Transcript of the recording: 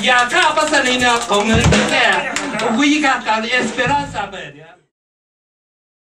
Ya acá pasa nina con el que sea,